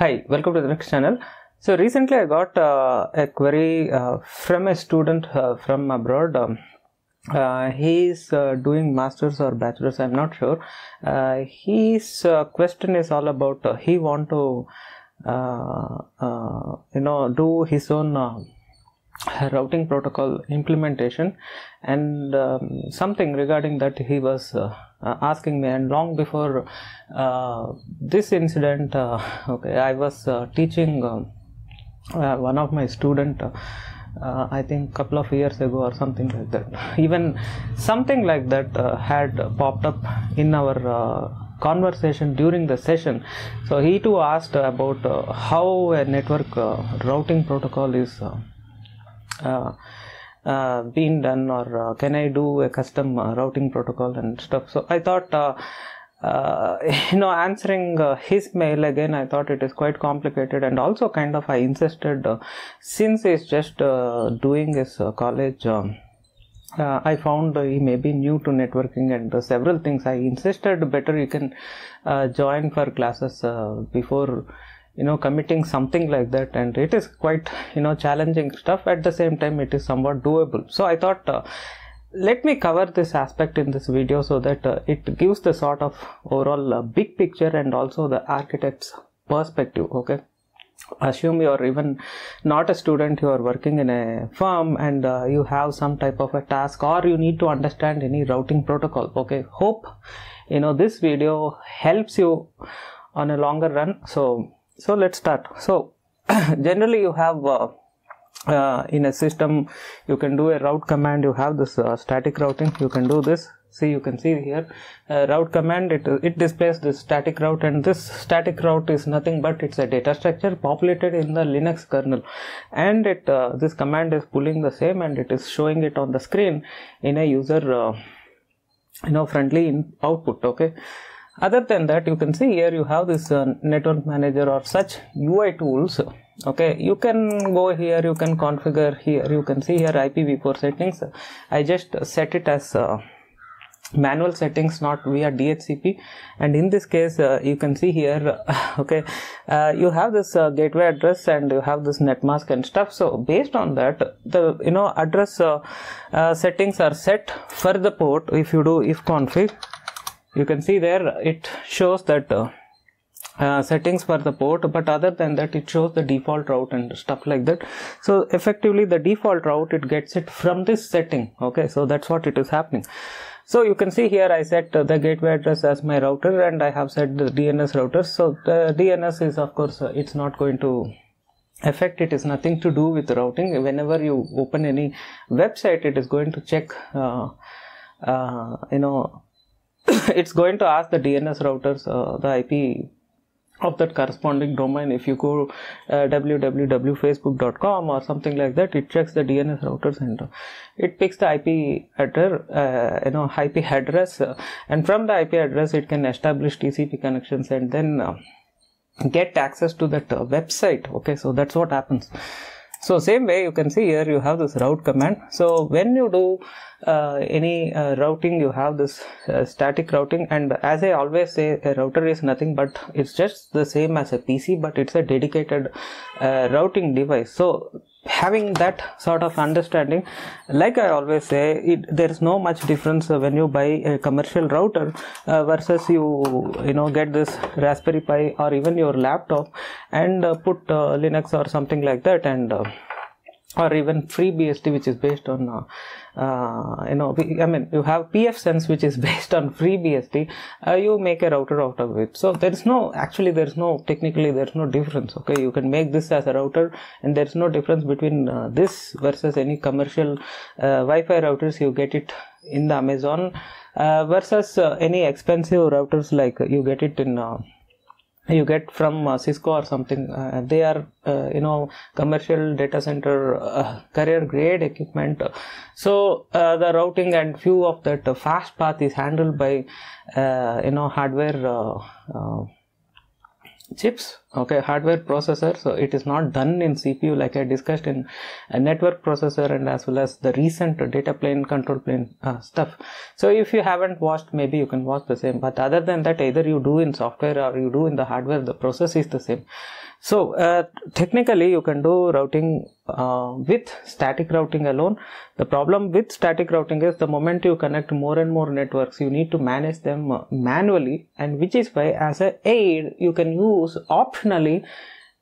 Hi, welcome to the next channel. So recently I got a query from a student from abroad. He is doing masters or bachelors, I'm not sure. His question is all about he want to do his own routing protocol implementation, and something regarding that he was asking me. And long before this incident, I was teaching one of my student, I think couple of years ago or something like that. Even something like that had popped up in our conversation during the session. So he too asked about how a network routing protocol is being done, or can I do a custom routing protocol and stuff. So I thought answering his mail again, I thought it is quite complicated, and also kind of I insisted, since he's just doing his college, I found he may be new to networking and several things. I insisted better you can join for classes before committing something like that, and it is quite challenging stuff. At the same time, it is somewhat doable. So I thought let me cover this aspect in this video, so that it gives the sort of overall big picture and also the architect's perspective. Okay, assume you are even not a student, you are working in a firm, and you have some type of a task, or you need to understand any routing protocol. Okay, hope this video helps you on a longer run. So let's start. So generally you have in a system, you can do a route command. You have this static routing. You can do this. See, you can see here route command. It displays this static route, and this static route is nothing but it's a data structure populated in the Linux kernel, and it this command is pulling the same, and it is showing it on the screen in a user friendly output. Okay. Other than that, you can see here you have this network manager or such UI tools. Okay, you can go here, you can configure here, you can see here IPv4 settings. I just set it as manual settings, not via DHCP. And in this case, you can see here, you have this gateway address, and you have this netmask and stuff. So based on that, the address settings are set for the port. If you do if config, you can see there it shows that settings for the port, but other than that it shows the default route and stuff like that. So effectively the default route, it gets it from this setting. Okay, so that's what it is happening. So you can see here I set the gateway address as my router, and I have set the DNS routers. So the DNS is, of course, it's not going to affect, it is nothing to do with routing. Whenever you open any website, it is going to check it's going to ask the DNS routers the IP of that corresponding domain. If you go www.facebook.com or something like that, it checks the DNS routers, and it picks the IP address, IP address, and from the IP address it can establish TCP connections, and then get access to that website. Okay, so that's what happens. So same way, you can see here you have this route command. So when you do any routing, you have this static routing, and as I always say, a router is nothing but it's just the same as a PC, but it's a dedicated routing device. So having that sort of understanding, like I always say, there is no much difference when you buy a commercial router versus you get this Raspberry Pi or even your laptop and put Linux or something like that, and or even FreeBSD, which is based on you have PFSense, which is based on FreeBSD. You make a router out of it. So technically there's no difference. Okay, you can make this as a router, and there's no difference between this versus any commercial Wi-Fi routers. You get it in the Amazon versus any expensive routers like you get it in you get from Cisco or something. They are commercial data center carrier grade equipment. So the routing and few of that fast path is handled by hardware chips Okay, hardware processor, so it is not done in CPU like I discussed in a network processor and as well as the recent data plane, control plane stuff. So if you haven't watched, maybe you can watch the same, but other than that, either you do in software or you do in the hardware, the process is the same. So technically you can do routing with static routing alone. The problem with static routing is the moment you connect more and more networks, you need to manage them manually, and which is why as an aid you can use optionally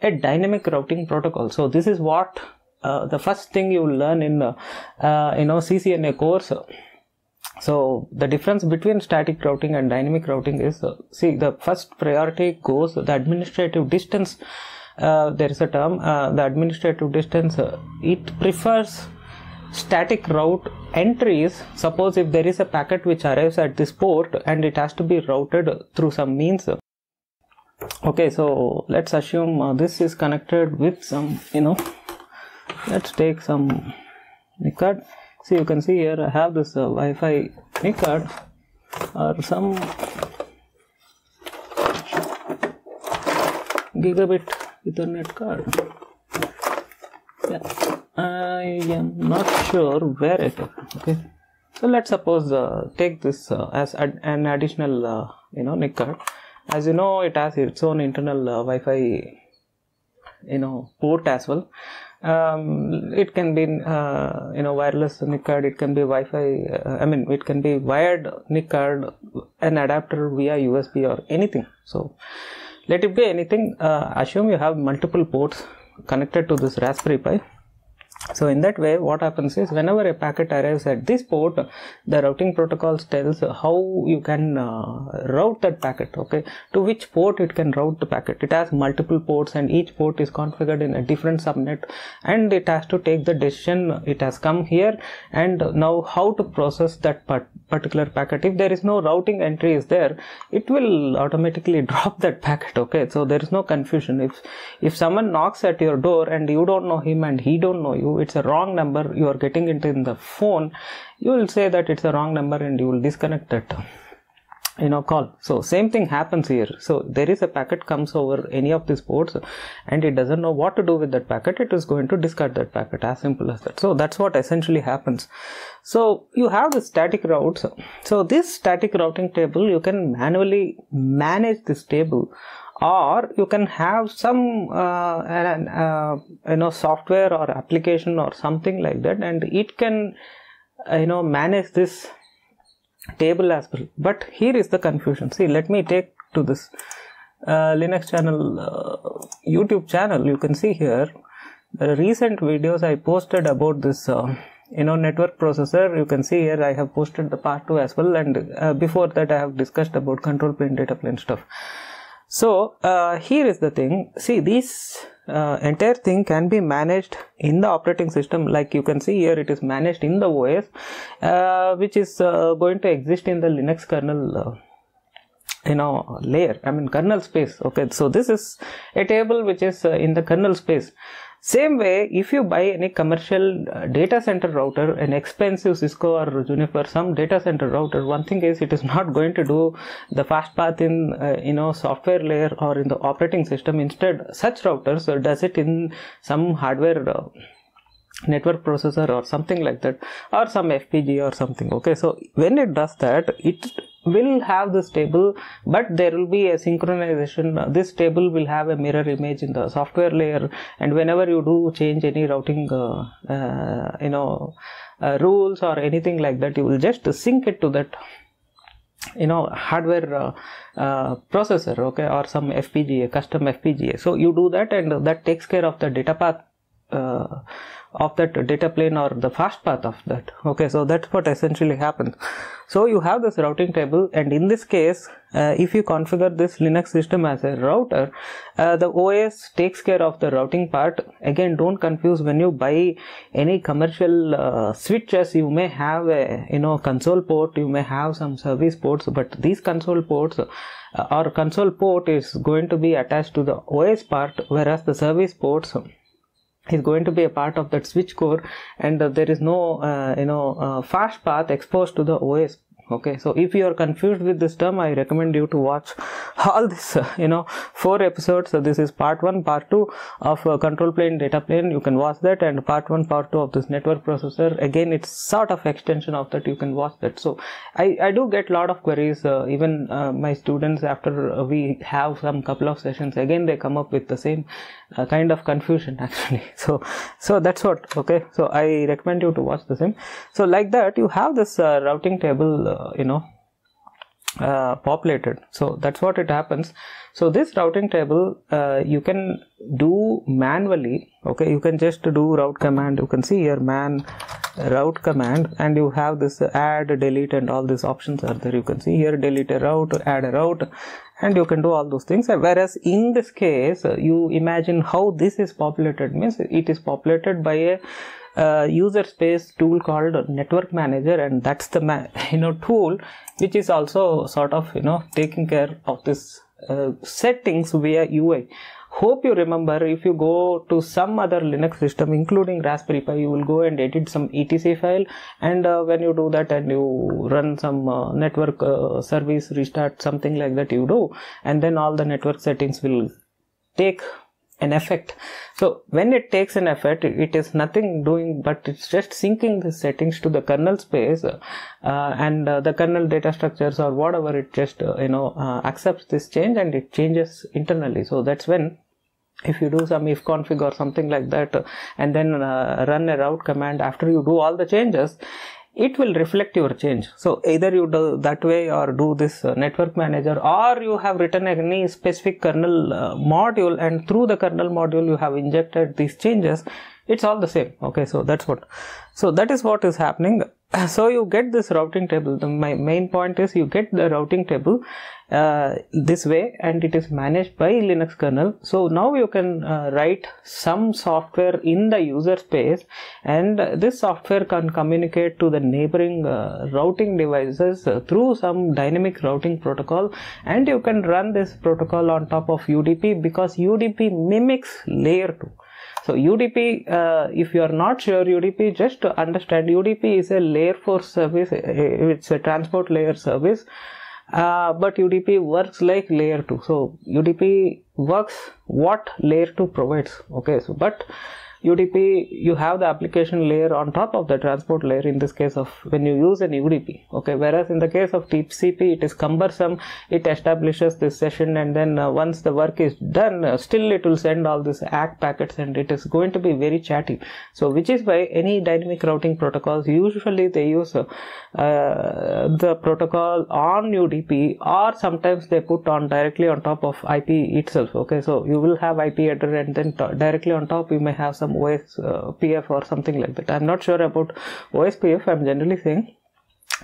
a dynamic routing protocol. So this is what the first thing you will learn in CCNA course. So the difference between static routing and dynamic routing is, see, the first priority goes the administrative distance. There is a term, the administrative distance, it prefers static route entries. Suppose if there is a packet which arrives at this port and it has to be routed through some means. Okay, so let's assume this is connected with some, let's take some NIC card. So you can see here I have this Wi-Fi NIC card or some Gigabit Ethernet card. Yeah, I am not sure where it is. Okay, so let's suppose take this as an additional NIC card. As you know, it has its own internal Wi-Fi port as well. It can be wireless NIC card, it can be Wi-Fi, it can be wired NIC card, an adapter via USB or anything. So let it be anything. Assume you have multiple ports connected to this Raspberry Pi. So in that way, what happens is whenever a packet arrives at this port, the routing protocol tells how you can route that packet, okay, to which port it can route the packet. It has multiple ports and each port is configured in a different subnet, and it has to take the decision, it has come here and now how to process that particular packet. If there is no routing entry is there, it will automatically drop that packet, okay. So there is no confusion. If someone knocks at your door and you don't know him and he don't know you, it's a wrong number, you are getting it in the phone, you will say that it's a wrong number and you will disconnect that call. So same thing happens here. So there is a packet comes over any of these ports and it doesn't know what to do with that packet, it is going to discard that packet, as simple as that. So that's what essentially happens. So you have the static routes. So this static routing table, you can manually manage this table, or you can have some software or application or something like that, and it can manage this table as well. But here is the confusion. See, let me take to this Linux channel, YouTube channel. You can see here the recent videos I posted about this network processor. You can see here I have posted the part 2 as well, and before that I have discussed about control plane, data plane stuff. So here is the thing. See, this entire thing can be managed in the operating system. Like you can see here, it is managed in the OS, which is going to exist in the Linux kernel layer, kernel space. Okay, so this is a table which is in the kernel space. Same way, if you buy any commercial data center router, an expensive Cisco or Juniper, some data center router, one thing is it is not going to do the fast path in software layer or in the operating system. Instead, such routers does it in some hardware network processor or something like that, or some FPGA or something. Okay, so when it does that, it will have this table, but there will be a synchronization. This table will have a mirror image in the software layer, and whenever you do change any routing rules or anything like that, you will just sync it to that hardware processor, okay, or some FPGA, custom FPGA. So you do that, and that takes care of the data path of that data plane or the fast path of that. Okay, so that's what essentially happens. So you have this routing table, and in this case, if you configure this Linux system as a router, the OS takes care of the routing part. Again, don't confuse, when you buy any commercial switches, you may have a console port, you may have some service ports, but these console ports or console port is going to be attached to the OS part, whereas the service ports is going to be a part of that switch core, and there is no fast path exposed to the OS. Okay, so if you are confused with this term, I recommend you to watch all this, four episodes. So this is part 1, part 2 of control plane, data plane. You can watch that, and part 1, part 2 of this network processor. Again, it's sort of extension of that. You can watch that. So I do get lot of queries, even my students, after we have some couple of sessions, again they come up with the same kind of confusion actually. So that's what. Okay, so I recommend you to watch the same. So like that, you have this routing table populated. So that's what it happens. So this routing table you can do manually. Okay, you can just do route command. You can see here man route command, and you have this add, delete, and all these options are there. You can see here delete a route, add a route, and you can do all those things. Whereas in this case, you imagine how this is populated. Means it is populated by a user space tool called network manager, and that's the tool which is also sort of taking care of this settings via UI. Hope you remember, if you go to some other Linux system including Raspberry Pi, you will go and edit some etc file, and when you do that and you run some network service restart, something like that you do, and then all the network settings will take an effect. So when it takes an effect, it is nothing doing but it's just syncing the settings to the kernel space, and the kernel data structures or whatever, it just accepts this change and it changes internally. So that's when, if you do some if config or something like that, and then run a route command, after you do all the changes, it will reflect your change. So either you do that way, or do this network manager, or you have written any specific kernel module, and through the kernel module you have injected these changes. It's all the same. Okay, so that's what. So that is what is happening. So you get this routing table. My main point is you get the routing table this way, and it is managed by Linux kernel. So now you can write some software in the user space, and this software can communicate to the neighboring routing devices through some dynamic routing protocol, and you can run this protocol on top of UDP, because UDP mimics layer 2. So UDP, if you are not sure UDP, just understand UDP is a layer 4 service. It's a transport layer service, but UDP works like layer 2. So UDP works what layer 2 provides. Okay, so but UDP, you have the application layer on top of the transport layer in this case of when you use an UDP. Okay, whereas in the case of TCP, it is cumbersome. It establishes this session, and then once the work is done, still it will send all these ACK packets, and it is going to be very chatty. So which is why any dynamic routing protocols, usually they use the protocol on UDP, or sometimes they put on directly on top of IP itself. Okay, so you will have IP header, and then directly on top you may have some OSPF or something like that. I'm not sure about OSPF. I'm generally saying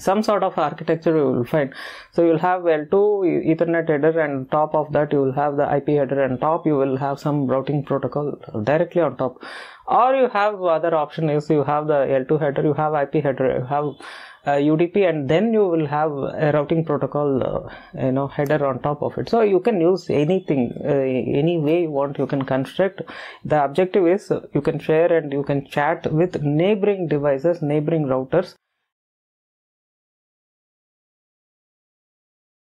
some sort of architecture you will find. So you'll have L2 Ethernet header, and top of that you will have the IP header, and top you will have some routing protocol directly on top. Or you have other option is you have the L2 header, you have IP header, you have UDP, and then you will have a routing protocol header on top of it. So you can use anything, any way you want, you can construct. The objective is you can share and you can chat with neighboring devices, neighboring routers,